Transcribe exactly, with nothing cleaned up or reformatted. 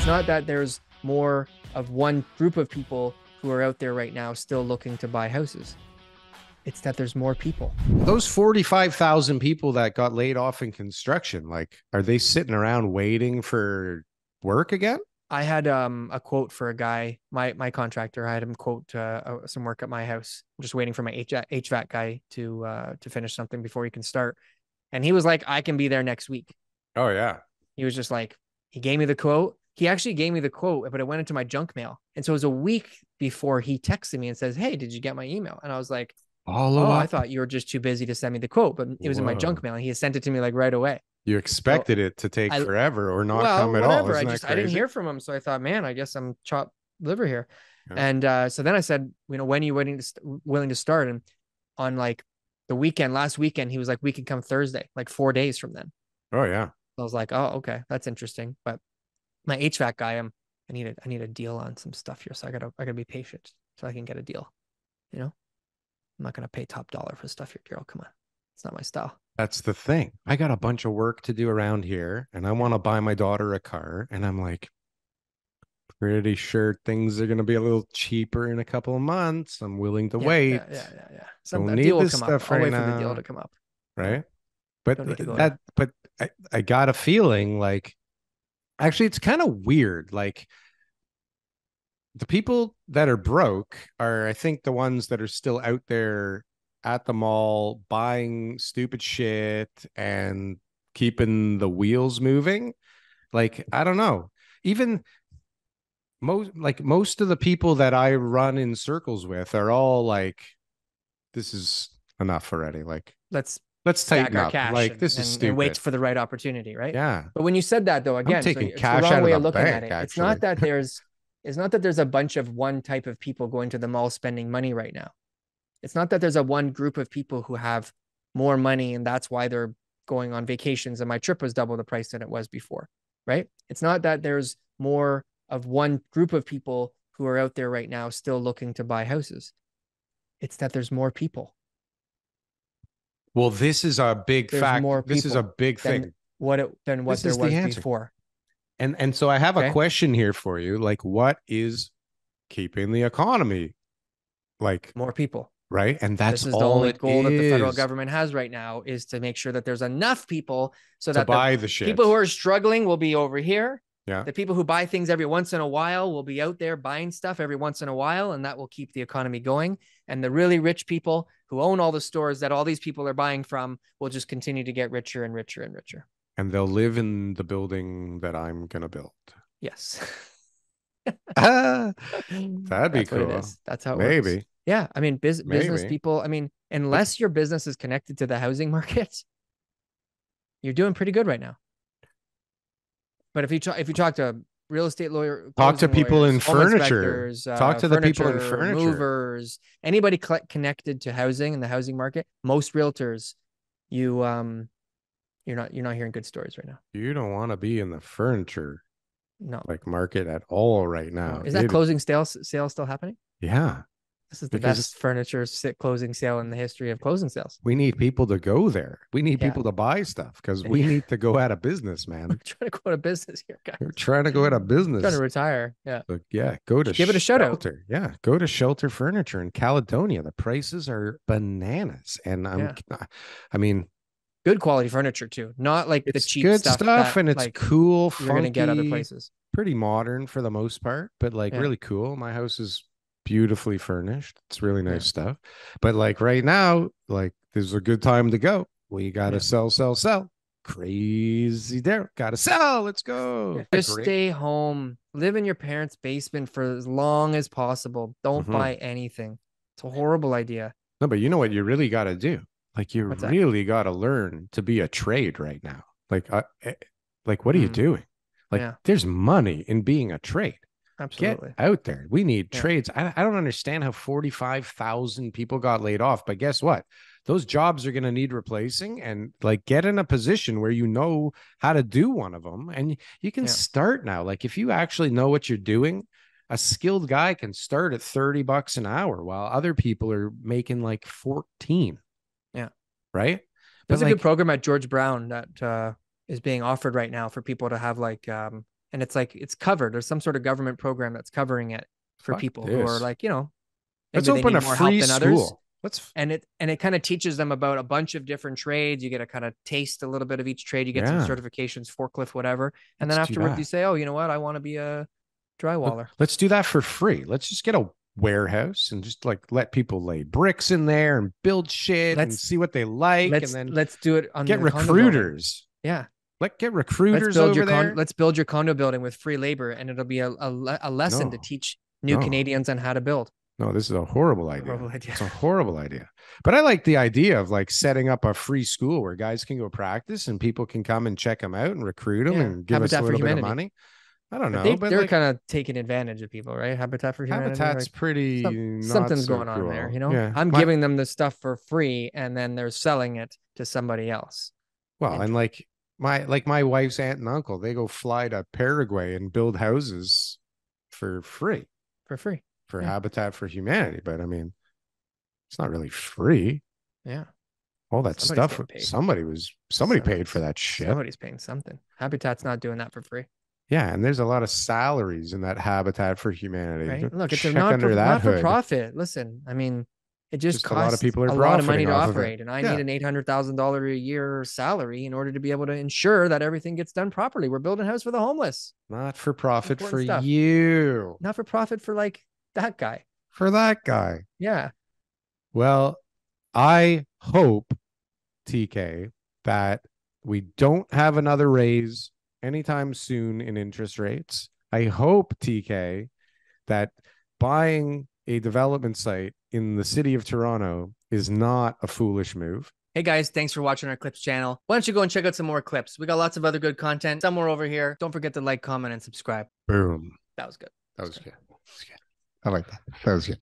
It's not that there's more of one group of people who are out there right now still looking to buy houses. It's that there's more people. Those forty-five thousand people that got laid off in construction, like, are they sitting around waiting for work again? I had um, a quote for a guy, my my contractor. I had him quote uh, some work at my house. I'm just waiting for my H V A C guy to uh, to finish something before he can start. And he was like, I can be there next week. Oh, yeah. He was just like, he gave me the quote. He actually gave me the quote, but it went into my junk mail. And so it was a week before he texted me and says, hey, did you get my email? And I was like, Follow oh, up. I thought you were just too busy to send me the quote, but it was Whoa. in my junk mail. And he sent it to me like right away. You expected so, it to take I, forever or not well, come at whatever. all. Isn't I just, I didn't hear from him. So I thought, man, I guess I'm chopped liver here. Yeah. And uh, so then I said, you know, when are you willing to, st willing to start? And on like the weekend, last weekend, he was like, we could come Thursday, like four days from then. Oh, yeah. I was like, oh, okay, that's interesting. But my H V A C guy, I'm, I need a, I need a deal on some stuff here. So I gotta, I gotta be patient so I can get a deal, you know? I'm not going to pay top dollar for stuff here, Daryl. Come on. It's not my style. That's the thing. I got a bunch of work to do around here and I want to buy my daughter a car. And I'm like, pretty sure things are going to be a little cheaper in a couple of months. I'm willing to yeah, wait. Yeah, yeah, yeah. yeah. Some Don't need this stuff right now. I'll wait for the deal to come up. Right? But that, but I, I got a feeling like, actually, it's kind of weird. Like, the people that are broke are, I think, the ones that are still out there at the mall buying stupid shit and keeping the wheels moving. Like, I don't know. Even most, like most of the people that I run in circles with are all like, this is enough already. Like, let's let's tighten up. Like, this is stupid. And wait for the right opportunity, right? Yeah. But when you said that, though, again, I'm taking cash out of the bank. It's not that there's It's not that there's a bunch of one type of people going to the mall spending money right now. It's not that there's a one group of people who have more money and that's why they're going on vacations and my trip was double the price than it was before, right? It's not that there's more of one group of people who are out there right now still looking to buy houses. It's that there's more people. Well, this is a big fact. This is a big thing. What it, than what there was before. And and so I have okay. a question here for you. Like, what is keeping the economy? Like, more people. Right. And that's all the only goal that the federal government has right now is to make sure that there's enough people so that buy the, the shit. People who are struggling will be over here. Yeah. The people who buy things every once in a while will be out there buying stuff every once in a while. And that will keep the economy going. And the really rich people who own all the stores that all these people are buying from will just continue to get richer and richer and richer. And they'll live in the building that I'm going to build. Yes. ah, that'd be That's cool. That's how it Maybe. works. Yeah. I mean, bus Maybe. business people, I mean, unless your business is connected to the housing market, you're doing pretty good right now. But if you, if you talk to real estate lawyer, talk to people lawyers, in furniture, talk uh, to furniture, the people in furniture, movers, anybody connected to housing and the housing market, most realtors, you, um, You're not you're not hearing good stories right now. You don't want to be in the furniture no like market at all right now. Is that it, closing sale sale still happening? Yeah. This is the best furniture sit closing sale in the history of closing sales. We need people to go there. We need yeah. people to buy stuff because we need to go out of business, man. We're trying to go out of business here, guys. We're trying to go out of business. We're trying to retire. Yeah. But yeah. Go to give it a shout out. Yeah. Go to Shelter Furniture in Caledonia. The prices are bananas. And I'm yeah. I mean, good quality furniture too, not like it's the cheap good stuff, stuff that, and it's like, cool funky, you're gonna get other places. Pretty modern for the most part, but like yeah. really cool. My house is beautifully furnished. It's really nice yeah. stuff. But like right now, like this is a good time to go. We gotta yeah. sell, sell, sell. Crazy Derek, gotta sell. Let's go. Yeah. Just Great. stay home. Live in your parents' basement for as long as possible. Don't mm-hmm. buy anything. It's a horrible idea. No, but you know what you really gotta do? Like you What's really got to learn to be a trade right now. Like, uh, like what are mm. you doing? Like yeah. there's money in being a trade. Absolutely. Get out there. We need yeah. trades. I, I don't understand how forty-five thousand people got laid off, but guess what? Those jobs are going to need replacing, and like get in a position where you know how to do one of them and you can yeah. start now. Like if you actually know what you're doing, a skilled guy can start at thirty bucks an hour while other people are making like fourteen. Right. There's like, a good program at George Brown that uh, is being offered right now for people to have like um, and it's like, it's covered. There's some sort of government program that's covering it for Fuck people this. who are like, you know, maybe let's they open need a more free help than others. School. Let's... And it, and it kind of teaches them about a bunch of different trades. You get a kind of taste a little bit of each trade. You get yeah. some certifications, forklift, whatever. And let's then afterwards you say, oh, you know what? I want to be a drywaller. Let's do that for free. Let's just get a warehouse and just like let people lay bricks in there and build shit let's, and see what they like. And then let's do it on get the recruiters. Yeah. Let get recruiters let's build over your there. Con- let's build your condo building with free labor, and it'll be a a, a lesson no. to teach new no. Canadians on how to build. No, this is a horrible idea. horrible idea. It's a horrible idea. But I like the idea of like setting up a free school where guys can go practice and people can come and check them out and recruit them yeah. and give Habitat us a little bit of money. I don't know. But they, but they're like, kind of taking advantage of people, right? Habitat for Humanity. Habitat's like, pretty. Some, something's so going on cruel. there, you know? Yeah. I'm My, giving them the stuff for free, and then they're selling it to somebody else. Well, and, and like my like my wife's aunt and uncle, they go fly to Paraguay and build houses for free. For free. For yeah. Habitat for Humanity. But I mean, it's not really free. Yeah. All that Somebody's stuff. Somebody was somebody Somebody's, paid for that shit. Somebody's paying something. Habitat's not doing that for free. Yeah, and there's a lot of salaries in that Habitat for Humanity. Right? Look, it's Check a not for, not for profit. Listen, I mean, it just, just costs a lot of, people are a lot of money to operate, and I yeah. need an eight hundred thousand dollars a year salary in order to be able to ensure that everything gets done properly. We're building a house for the homeless. Not for profit Important for stuff. you. Not for profit for like that guy. For that guy. Yeah. Well, I hope, T K, that we don't have another raise anytime soon in interest rates. I hope, T K, that buying a development site in the city of Toronto is not a foolish move. Hey guys, thanks for watching our Clips channel. Why don't you go and check out some more clips? We got lots of other good content somewhere over here. Don't forget to like, comment, and subscribe. Boom. That was good. That was good. That was good. I like that. That was good.